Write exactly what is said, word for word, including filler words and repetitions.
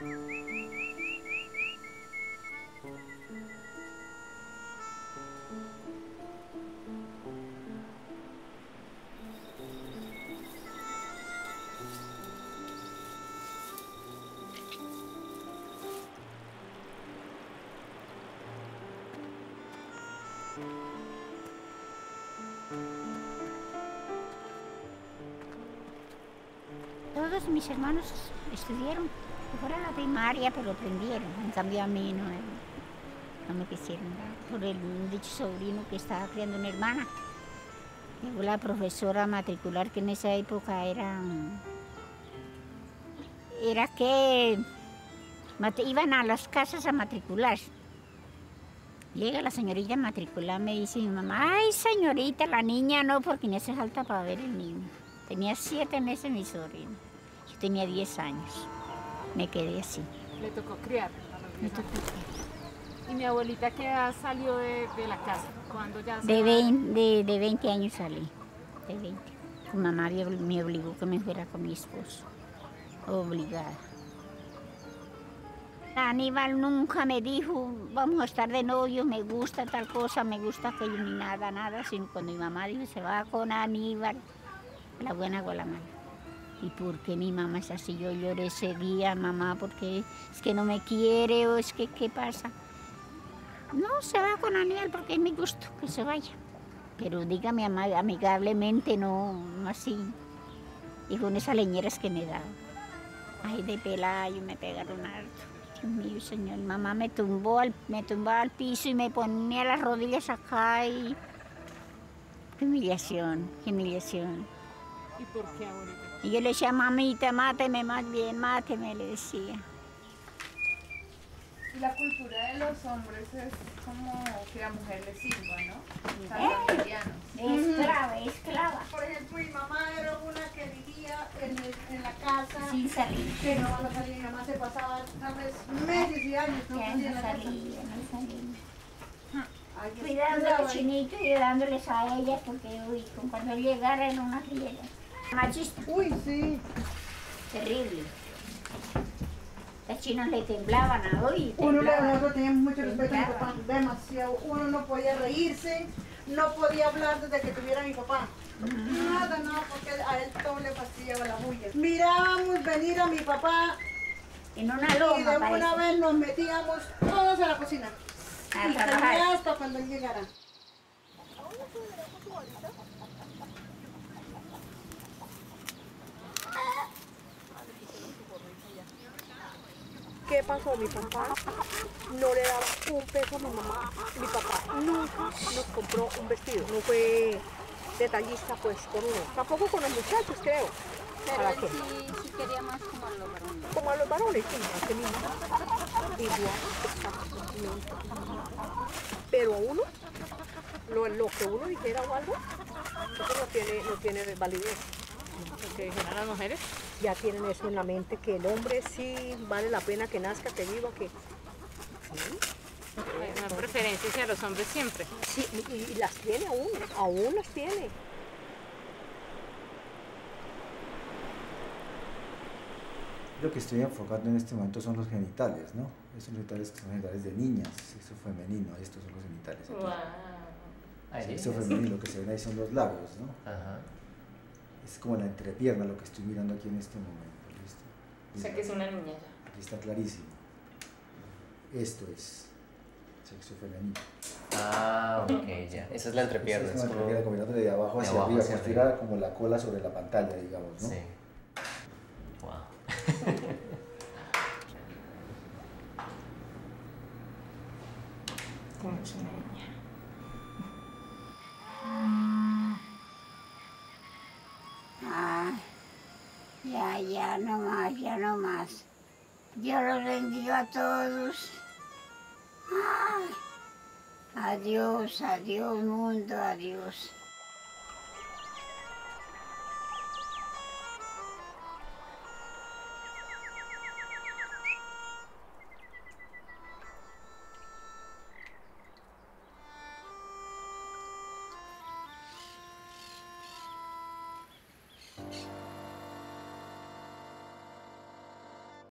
Todos mis hermanos estudiaron, fueron a la primaria, pero aprendieron. En cambio a mí no, no me quisieron dar. Por el dicho sobrino que estaba criando una hermana. Llegó la profesora matricular, que en esa época era... Era que iban a las casas a matricular. Llega la señorita matriculada, me dice mi mamá, ay señorita, la niña no, porque no hace falta para ver el niño. Tenía siete meses mi sobrino, yo tenía diez años, me quedé así. Le tocó criar. Me tocó criar. ¿Y mi abuelita qué edad salió de, de la casa? ¿Cuándo ya de, veinte, de, de veinte años salí, de veinte. Mi mamá me obligó que me fuera con mi esposo, obligada. Aníbal nunca me dijo, vamos a estar de novio, me gusta tal cosa, me gusta aquello, ni nada, nada, sino cuando mi mamá dijo, se va con Aníbal. La buena o la mala. ¿Y por qué mi mamá es así? Yo lloré ese día, mamá, porque es que no me quiere o es que qué pasa. No, se va con Aníbal porque es mi gusto que se vaya. Pero dígame amigablemente, no, no así. Y con esas leñeras que me daban. Ay, de pelayo me pegaron harto. Dios mío, señor, mamá me tumbó al, me tumbaba al piso y me ponía las rodillas acá y... Qué humillación, qué humillación. ¿Y por qué ahorita? Y yo le decía, mamita, máteme más bien, máteme, le decía. Y la cultura de los hombres es como que la mujer le sirva, ¿no? ¿Eh? Esclava, esclava. Por ejemplo, mi mamá era una que vivía en, el, en la casa. Sin salir. Que no van a salir, nada más se pasaba tal vez meses y años. No ya no salía, no salía. Cuidando a los chinitos y dándoles a ellas, porque uy, cuando llegaran unas riegas. Machista. Uy, sí. Terrible. Las chinas le temblaban a hoy. Uno le nosotros teníamos mucho respeto a mi papá, demasiado. Uno no podía reírse, no podía hablar desde que tuviera a mi papá. Uh-huh. Nada, nada, porque a él todo le fastidiaba la bulla. Mirábamos venir a mi papá en una loma, y de parece. Una vez nos metíamos todos a la cocina. Y hasta cuando él llegara. ¿Qué pasó? Mi papá no le daba un peso a mi mamá. Mi papá nunca nos compró un vestido. No fue detallista pues con uno. Tampoco con los muchachos, creo. Pero él sí, sí quería más como a los varones. Como a los varones, sí, a que mismo. Igual, pero a uno, lo, lo que uno dijera o algo, eso no tiene, no tiene validez. Lo que dijeran las mujeres, ya tienen eso en la mente, que el hombre sí vale la pena que nazca, que viva, que... ¿Sí? Una preferencia hacia los hombres siempre. Sí, y, y las tiene aún, aún las tiene. Lo que estoy enfocando en este momento son los genitales, ¿no? Esos genitales que son genitales de niñas, sexo femenino, estos son los genitales. Aquí. Wow. Sexo femenino, lo que se ven ahí son los labios, ¿no? Ajá. Es como la entrepierna lo que estoy mirando aquí en este momento, ¿listo? O sea que es una niña ya. Aquí está clarísimo. Esto es sexo femenino. Ah, ok, ya. Esa es la entrepierna. Esa es una entrepierna como mirando de abajo hacia arriba, como tirar como la cola sobre la pantalla, digamos, ¿no? Sí. Como es una niña. Ah, ya, ya no más, ya no más. Yo los bendigo a todos. Ah, adiós, adiós mundo, adiós.